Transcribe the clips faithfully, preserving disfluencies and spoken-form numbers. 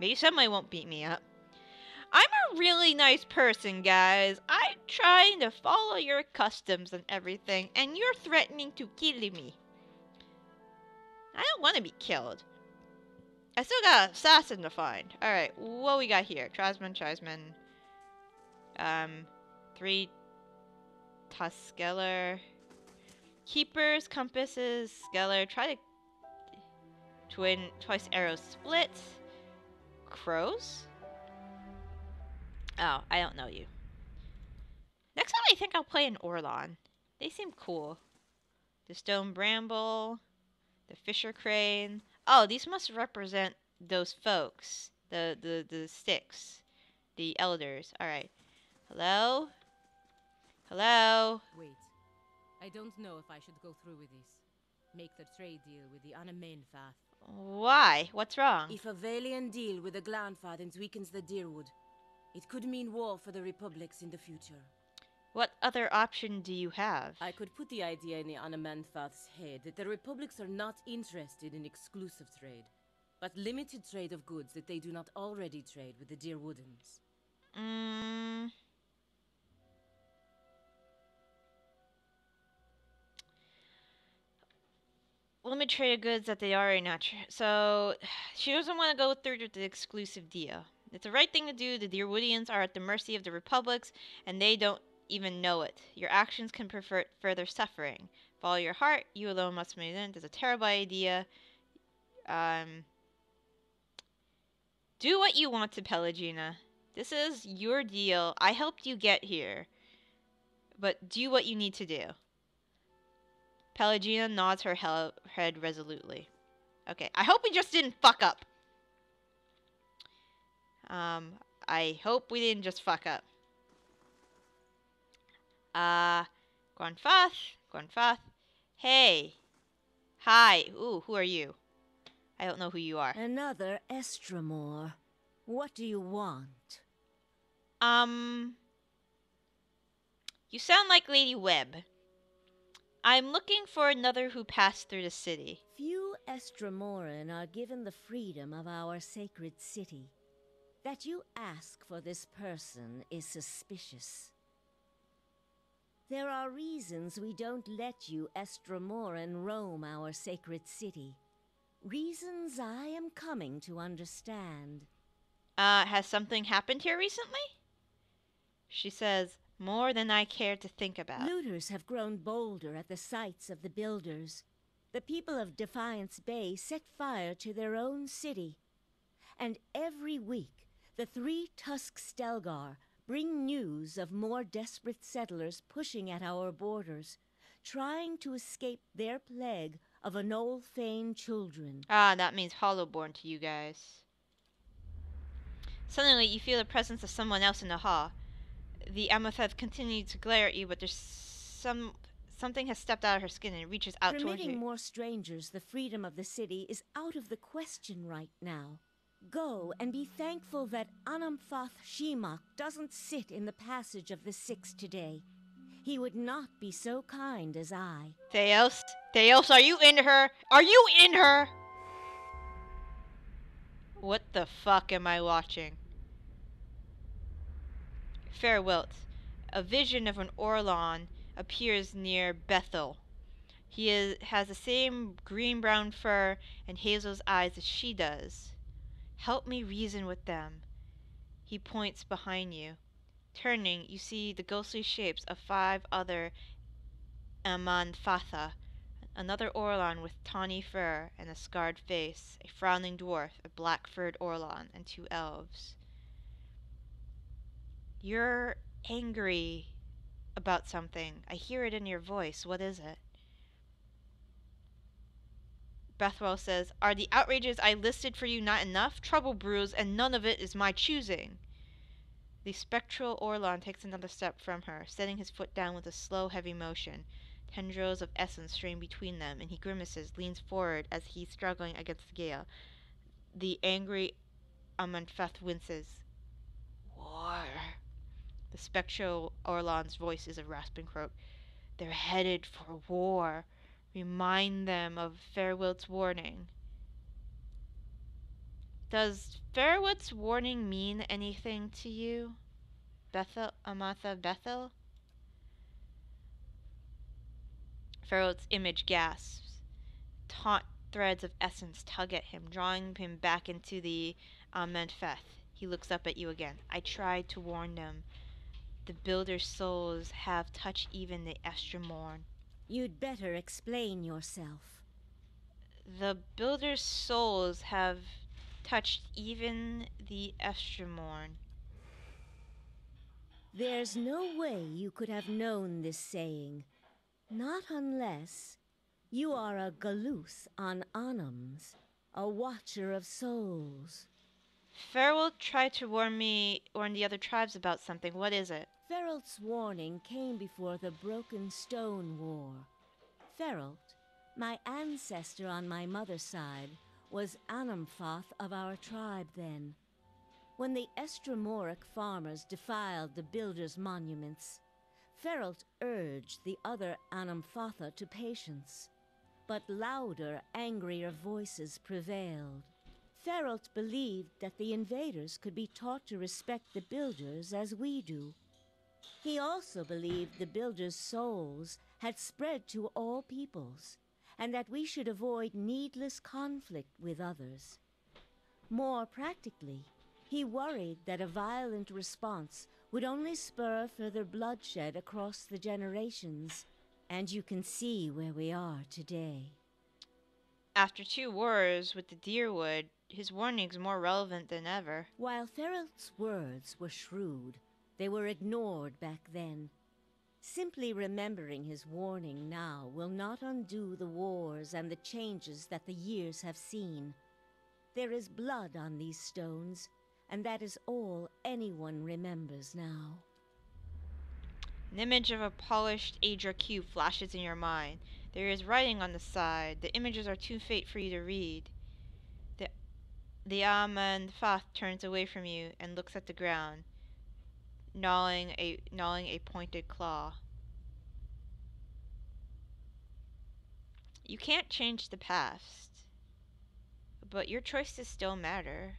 Maybe somebody won't beat me up. I'm a really nice person, guys. I'm trying to follow your customs and everything, and you're threatening to kill me. I don't want to be killed. I still got an assassin to find. Alright, what we got here? Trasman, Trasman. Um, three Tuskeller. Keepers, compasses, Skeller. Try to twin, twice arrows split. Crows? Oh, I don't know you. Next time I think I'll play an Orlan. They seem cool. The Stone Bramble. The Fisher Crane. Oh, these must represent those folks. The, the, the sticks. The elders. Alright. Hello? Hello? Wait. I don't know if I should go through with this. Make the trade deal with the Anamenfath. Why? What's wrong? If a Vailian deal with the Glanfathans weakens the Deerwood, it could mean war for the Republics in the future. What other option do you have? I could put the idea in the Anamenfath's head that the Republics are not interested in exclusive trade, but limited trade of goods that they do not already trade with the Deerwoodens. Mm. Limited trade of goods that they already not tra So, she doesn't want to go through with the exclusive deal. It's the right thing to do. The Deerwoodians are at the mercy of the Republics, and they don't even know it. Your actions can prevent further suffering. Follow your heart. You alone must make it. That's a terrible idea. Um, do what you want to Pallegina. This is your deal. I helped you get here, but do what you need to do. Pallegina nods her head resolutely. Okay, I hope we just didn't fuck up. Um, I hope we didn't just fuck up. Uh, Glanfath, Glanfath. Hey. Hi. Ooh, who are you? I don't know who you are. Another Estramore. What do you want? Um. You sound like Lady Webb. I'm looking for another who passed through the city. Few Estramoran are given the freedom of our sacred city. That you ask for this person is suspicious. There are reasons we don't let you, Estramoran, roam our sacred city. Reasons I am coming to understand. Uh, has something happened here recently? She says, more than I care to think about. Looters have grown bolder at the sites of the builders. The people of Defiance Bay set fire to their own city. And every week, the three Tusk Stelgar bring news of more desperate settlers pushing at our borders, trying to escape their plague of Anolfane children. Ah, that means hollowborn to you guys. Suddenly, you feel the presence of someone else in the hall. The Amant-Feth continued to glare at you, but there's some something has stepped out of her skin and reaches out towards you. Permitting more strangers the freedom of the city is out of the question right now. Go and be thankful that Anamfath Shemak doesn't sit in the passage of the six today. He would not be so kind as I. Theos? Theos, are you in her? Are you in her? What the fuck am I watching? Feralt. A vision of an Orlan appears near Bethwell. He is, has the same green-brown fur and hazel's eyes as she does. Help me reason with them. He points behind you. Turning, you see the ghostly shapes of five other Amant-Fatha, another Orlan with tawny fur and a scarred face, a frowning dwarf, a black-furred Orlan, and two elves. You're angry about something. I hear it in your voice. What is it? Bethwell says, are the outrages I listed for you not enough? Trouble brews, and none of it is my choosing. The spectral Orlan takes another step from her, setting his foot down with a slow, heavy motion. Tendrils of essence stream between them, and he grimaces, leans forward as he's struggling against the gale. The angry Amant-Feth winces. War. The spectral Orlan's voice is a rasping croak. They're headed for war. Remind them of Farewell's warning. Does Fairwood's warning mean anything to you? Bethel, Amatha Bethel? Fairwood's image gasps. Taunt threads of essence tug at him, drawing him back into the Amant-Feth. He looks up at you again. I tried to warn them. The builder's souls have touched even the Estramore. You'd better explain yourself. The builder's souls have touched even the Estramore. There's no way you could have known this saying. Not unless you are a Galoos on Anams, a watcher of souls. Feralt tried to warn me, warn the other tribes about something. What is it? Feralt's warning came before the Broken Stone War. Feralt, my ancestor on my mother's side, was Anamenfath of our tribe then. When the Estramoric farmers defiled the builders' monuments, Feralt urged the other Anamenfatha to patience, but louder, angrier voices prevailed. Feralt believed that the invaders could be taught to respect the builders as we do. He also believed the builders' souls had spread to all peoples, and that we should avoid needless conflict with others. More practically, he worried that a violent response would only spur further bloodshed across the generations, and you can see where we are today. After two wars with the Deerwood, his warnings more relevant than ever. While Feralt's words were shrewd, they were ignored back then. Simply remembering his warning now will not undo the wars and the changes that the years have seen. There is blood on these stones, and that is all anyone remembers now. An image of a polished Aedra cube flashes in your mind. There is writing on the side. The images are too faint for you to read. The, the Amant-Feth turns away from you and looks at the ground, gnawing a, gnawing a pointed claw. You can't change the past, but your choices still matter.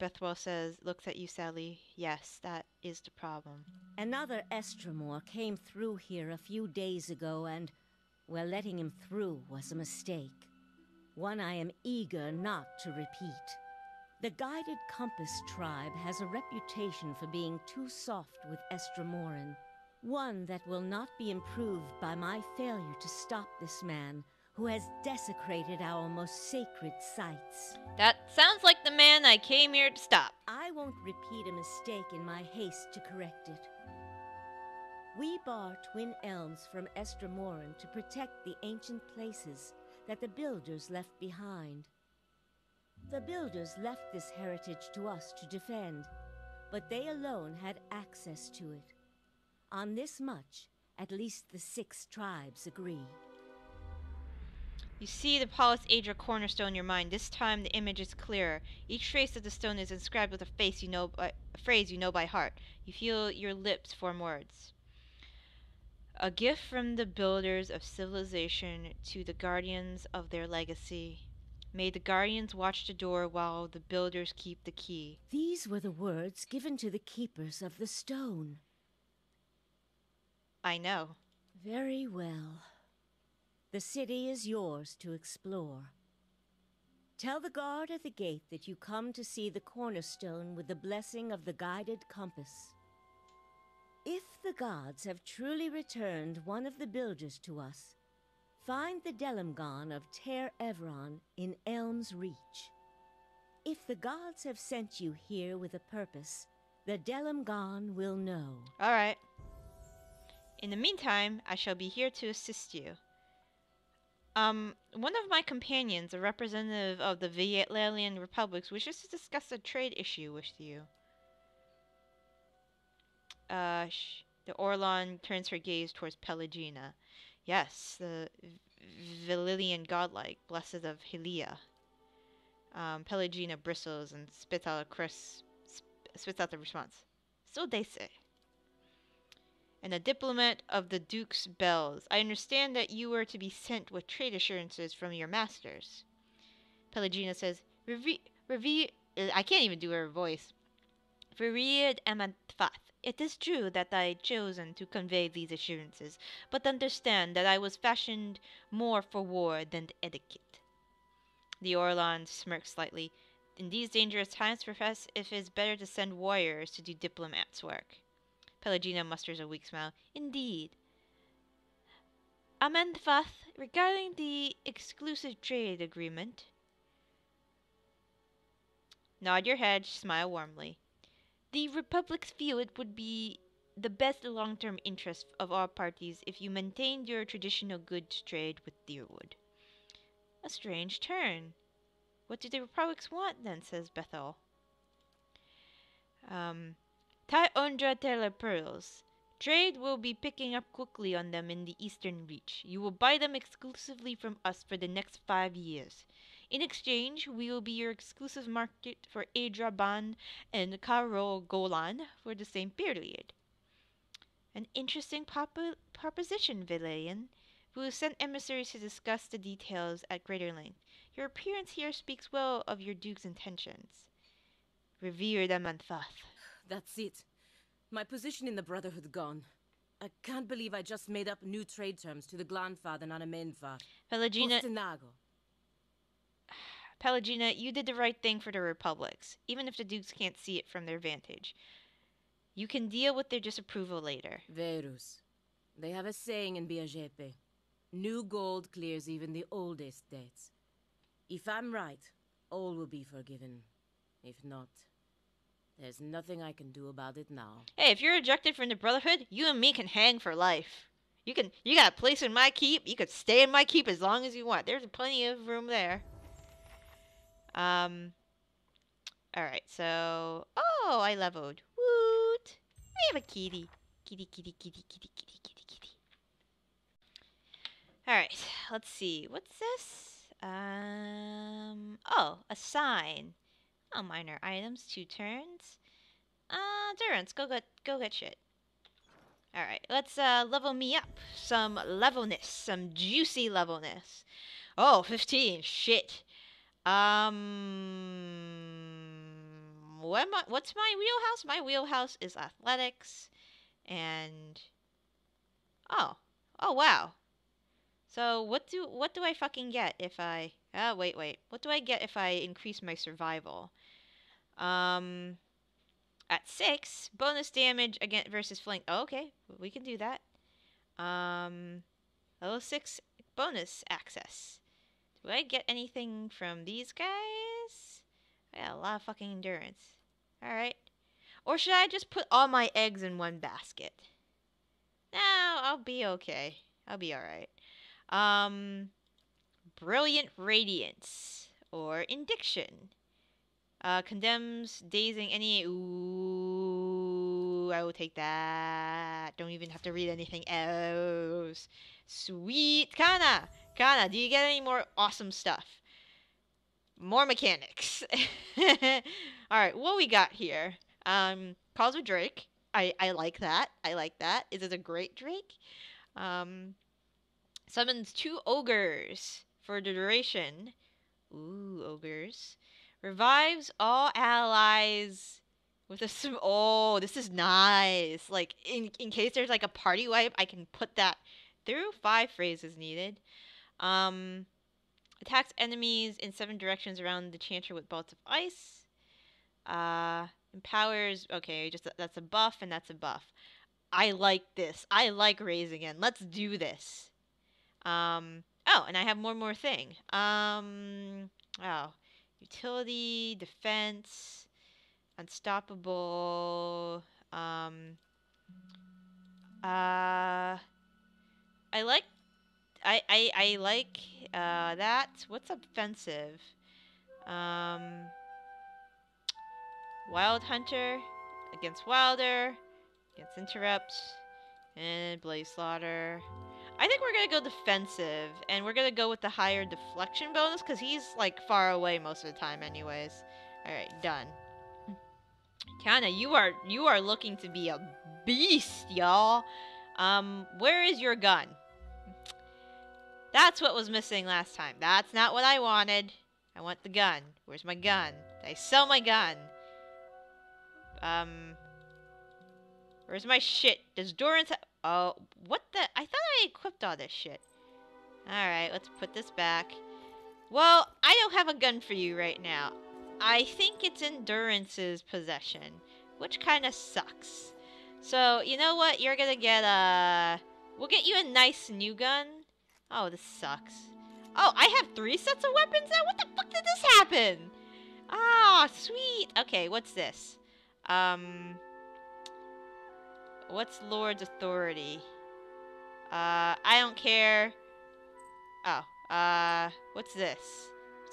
Bethwell says, looks at you sadly. Yes, that is the problem. Another Estramore came through here a few days ago, and, well, letting him through was a mistake. One I am eager not to repeat. The Guided Compass tribe has a reputation for being too soft with Estramoran. One that will not be improved by my failure to stop this man, who has desecrated our most sacred sites. That sounds like the man I came here to stop. I won't repeat a mistake in my haste to correct it. We bar twin elms from Estramoran to protect the ancient places that the builders left behind. The builders left this heritage to us to defend, but they alone had access to it. On this much, at least the six tribes agree. You see the Polis Aedra cornerstone in your mind. This time the image is clearer. Each trace of the stone is inscribed with a, face you know by, a phrase you know by heart. You feel your lips form words. A gift from the builders of civilization to the guardians of their legacy. May the guardians watch the door while the builders keep the key. These were the words given to the keepers of the stone. I know. Very well. The city is yours to explore. Tell the guard at the gate that you come to see the cornerstone with the blessing of the Guided Compass. If the gods have truly returned one of the builders to us, find the Delamgon of Ter Evron in Elm's Reach. If the gods have sent you here with a purpose, the Delamgon will know. All right. In the meantime, I shall be here to assist you. Um, one of my companions, a representative of the Vailian Republics, wishes to discuss a trade issue with you. Uh, sh the Orlan turns her gaze towards Pallegina. Yes, the Vailian godlike, blessed of Helia. Um, Pallegina bristles and spits out a crisp, sp spits out the response. So they say. And a diplomat of the Duke's Bells. I understand that you were to be sent with trade assurances from your masters. Pallegina says, Reve... Reve... I can't even do her voice. Revered Amant-Feth, it is true that I had chosen to convey these assurances, but understand that I was fashioned more for war than etiquette. The Orlan smirked slightly. In these dangerous times, Professor, it is better to send warriors to do diplomats' work. Pallegina musters a weak smile. Indeed. Amant-Feth, regarding the exclusive trade agreement... Nod your head, smile warmly. The Republic's view it would be the best long-term interest of all parties if you maintained your traditional goods trade with Deerwood. A strange turn. What do the Republics want, then, says Bethwell. Um, Tai Ondra Tele Pearls. Trade will be picking up quickly on them in the Eastern Reach. You will buy them exclusively from us for the next five years. In exchange, we will be your exclusive market for Edraban and Caro Golan for the same period. An interesting proposition, Vailian. We will send emissaries to discuss the details at greater length. Your appearance here speaks well of your Duke's intentions. Revered Amanthath. That's it. My position in the Brotherhood gone. I can't believe I just made up new trade terms to the Glanfathans and Anamenfath. Pallegina... Pallegina, you did the right thing for the Republics, even if the Dukes can't see it from their vantage. You can deal with their disapproval later. Verus. They have a saying in Biagepe. New gold clears even the oldest debts. If I'm right, all will be forgiven. If not, there's nothing I can do about it now. Hey, if you're ejected from the Brotherhood, you and me can hang for life. You can, you got a place in my keep. You could stay in my keep as long as you want. There's plenty of room there. Um, alright, so... Oh, I leveled. Woot! I have a kitty. Kitty, kitty, kitty, kitty, kitty, kitty, kitty. Alright, let's see. What's this? Um, oh, a sign. Oh, minor items, two turns. Uh, Durance, go get, go get shit. Alright, let's uh, level me up. Some levelness, some juicy levelness. Oh, fifteen, shit. Um, what am I, what's my wheelhouse? My wheelhouse is athletics, and oh, oh wow. So what do what do I fucking get if I? Oh wait, wait. What do I get if I increase my survival? Um, at six, bonus damage against versus flank. Oh, okay, we can do that. Um, level six bonus access. Do I get anything from these guys? I got a lot of fucking endurance. Alright. Or should I just put all my eggs in one basket? No, I'll be okay. I'll be alright. Um, Brilliant Radiance. Or Indiction. Uh, condemns dazing any... Ooh, I will take that. Don't even have to read anything else. Sweet Kana! Kana, do you get any more awesome stuff? More mechanics. Alright, what we got here? Um, Calls with Drake. I, I like that. I like that. Is it a great Drake? Um, summons two ogres for the duration. Ooh, ogres. Revives all allies with a... Sm oh, this is nice. Like, in, in case there's like a party wipe, I can put that through. Five phrases needed. Um, attacks enemies in seven directions around the Chanter with bolts of ice. Uh, empowers... Okay, just that's a buff and that's a buff. I like this. I like Raise again. Let's do this. Um, oh, and I have one more thing. Um, oh. Utility, defense, unstoppable. Um, uh, I like... I, I, I like uh, that. What's offensive? Um, Wild Hunter against Wilder, against Interrupt, and Blaze Slaughter. I think we're going to go defensive, and we're going to go with the higher deflection bonus, because he's, like, far away most of the time anyways. Alright, done. Kana, you are, you are looking to be a beast, y'all. Um, where is your gun? That's what was missing last time. That's not what I wanted. I want the gun. Where's my gun? Did I sell my gun? Um... Where's my shit? Does Durance ha- Oh, what the? I thought I equipped all this shit. Alright, let's put this back. Well, I don't have a gun for you right now. I think it's in Durance's possession, which kind of sucks. So, you know what? You're gonna get a... We'll get you a nice new gun. Oh, this sucks. Oh, I have three sets of weapons now? What the fuck did this happen? Ah, sweet! Okay, what's this? Um... What's Lord's authority? Uh, I don't care. Oh, uh, what's this?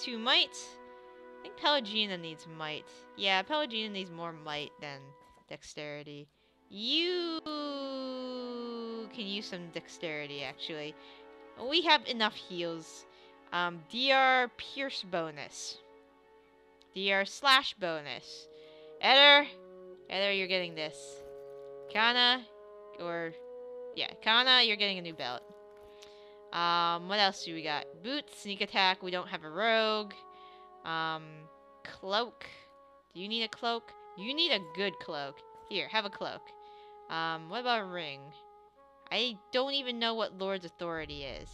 Two might? I think Pallegina needs might. Yeah, Pallegina needs more might than dexterity. You can use some dexterity, actually. We have enough heals. Um, D R pierce bonus. D R slash bonus. Eder, Eder, you're getting this. Kana, or, yeah, Kana, you're getting a new belt. Um, what else do we got? Boots, sneak attack, we don't have a rogue. Um, cloak. Do you need a cloak? You need a good cloak. Here, have a cloak. Um, what about a ring? I don't even know what Lord's authority is.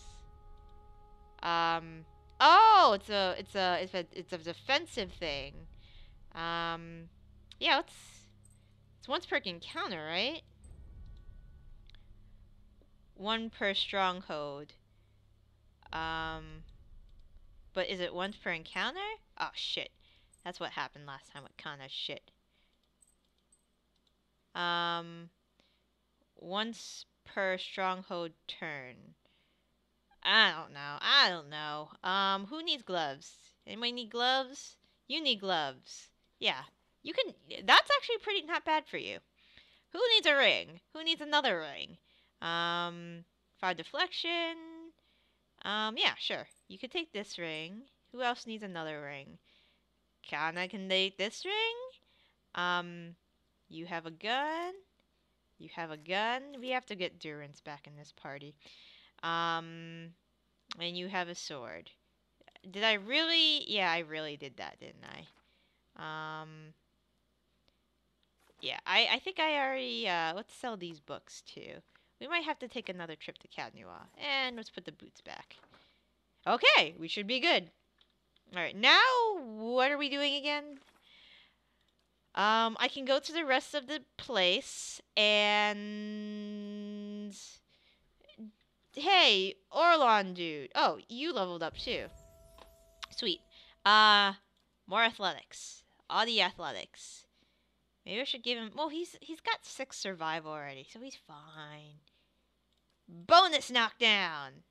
Um, oh, it's a, it's a, it's a, it's a defensive thing. Um, yeah, let's... Once per encounter, right? One per stronghold. Um, but is it once per encounter? Oh shit, that's what happened last time with Kana. Shit. Um, once per stronghold turn. I don't know. I don't know. Um, who needs gloves? Anybody need gloves? You need gloves. Yeah. You can, that's actually pretty not bad for you. Who needs a ring? Who needs another ring? Um, five deflection. Um, yeah, sure. You could take this ring. Who else needs another ring? Kana can take this ring. Um, you have a gun. You have a gun. We have to get Durance back in this party. Um, and you have a sword. Did I really? Yeah, I really did that, didn't I? Um... Yeah, I, I think I already, uh, let's sell these books, too. We might have to take another trip to Cadnua. And let's put the boots back. Okay, we should be good. Alright, now, what are we doing again? Um, I can go to the rest of the place, and... Hey, Orlon dude. Oh, you leveled up, too. Sweet. Uh, more athletics. All the athletics. Maybe I should give him... Well, he's he's got six survival already, so he's fine. Bonus knockdown!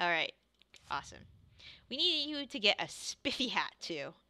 Alright, awesome. We need you to get a spiffy hat, too.